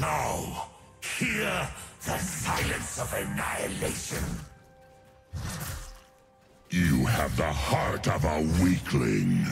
Now, hear the silence of annihilation. You have the heart of a weakling.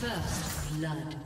First blood.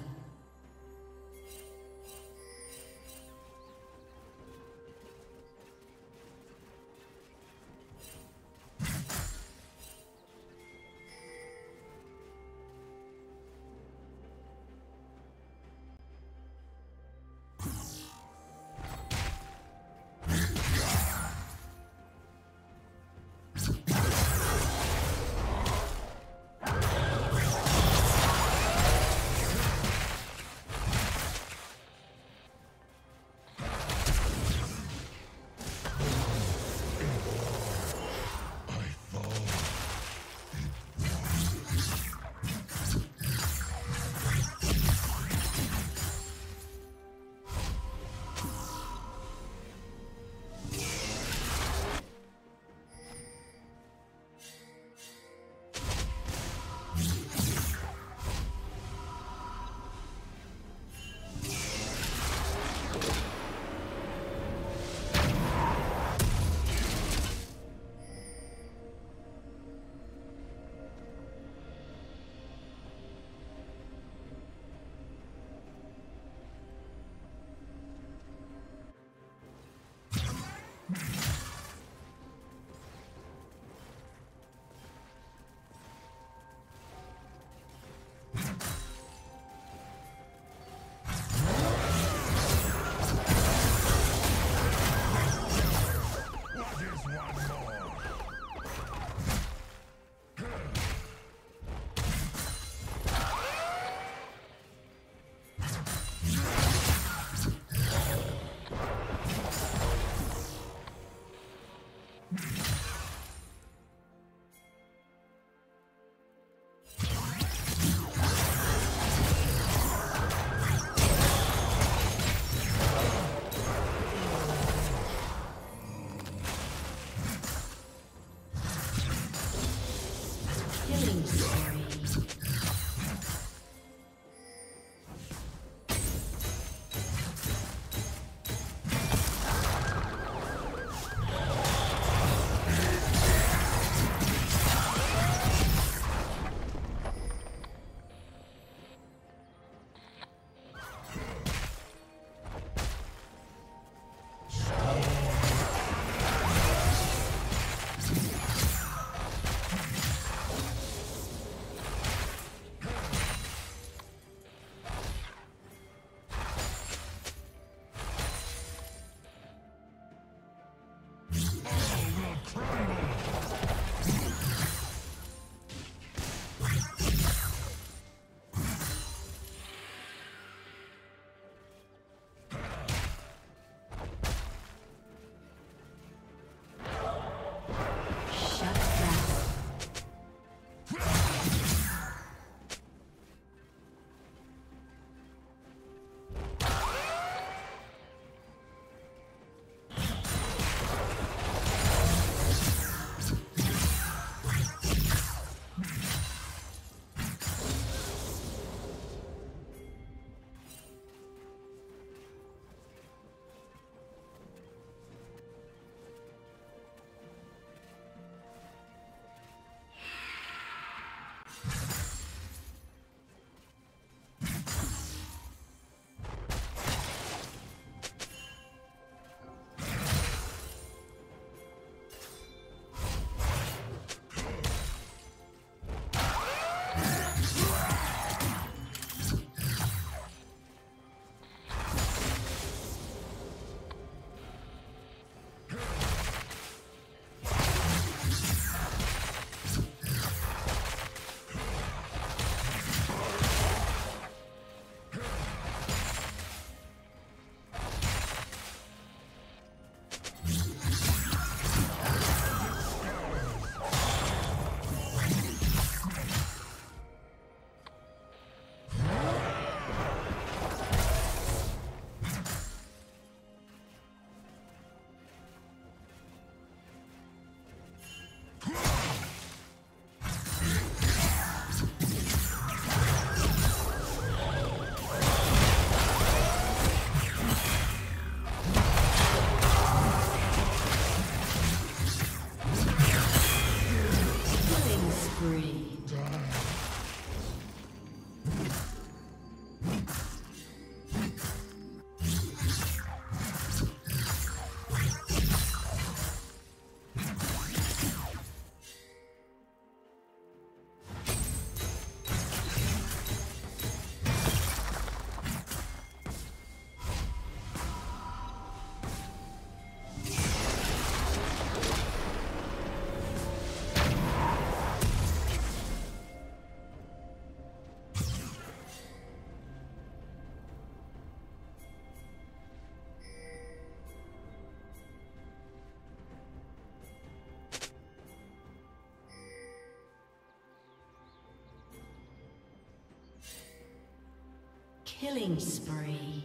Killing spree.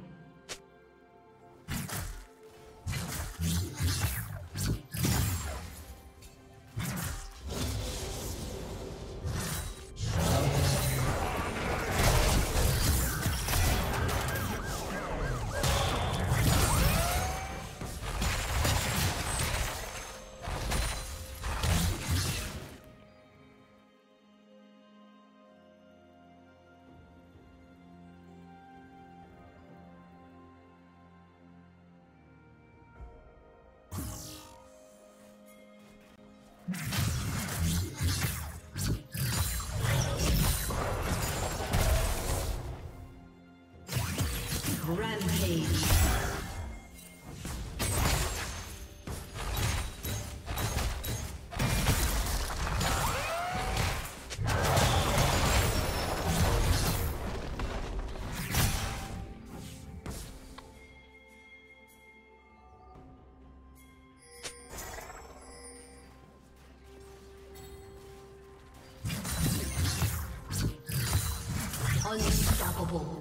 Rampage. Unstoppable.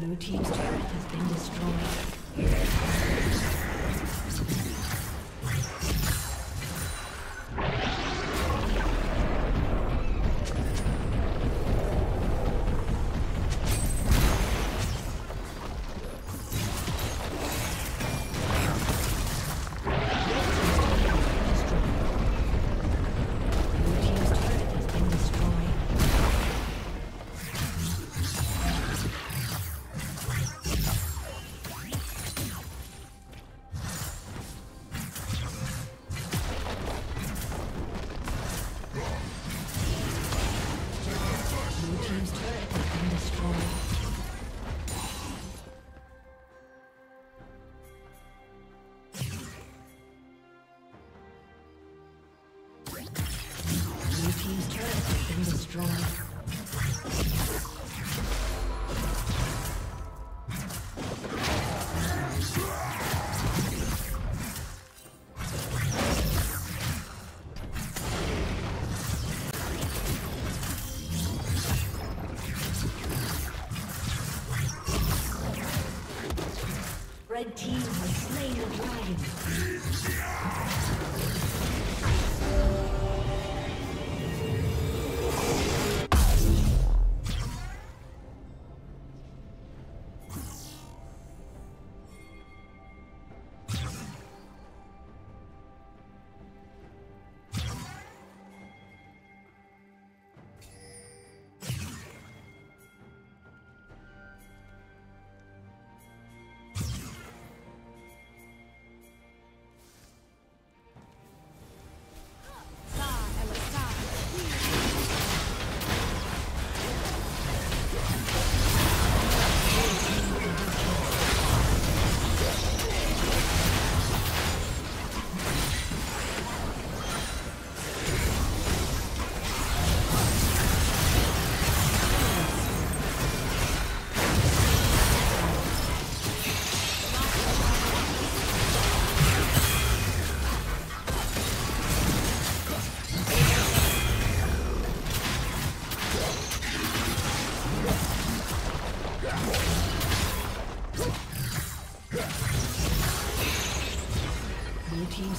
Blue team's turret has been destroyed. Red team has slain the dragon. Red team's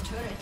turret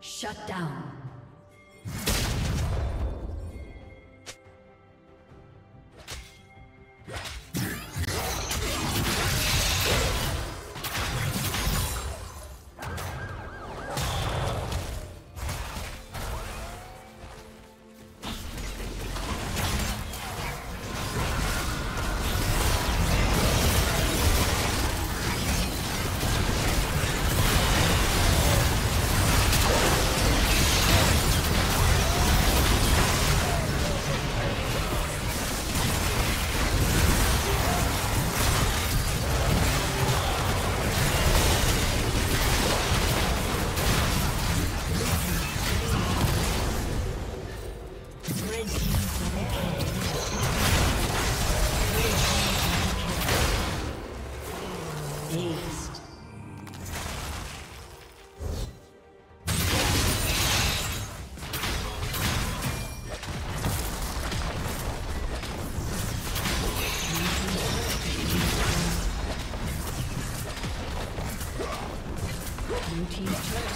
Shut down. Executed.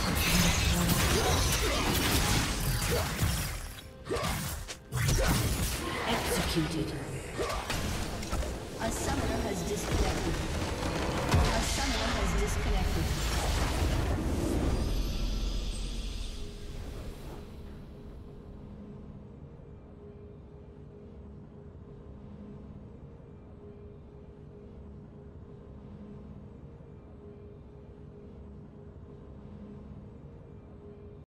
A summoner has disconnected.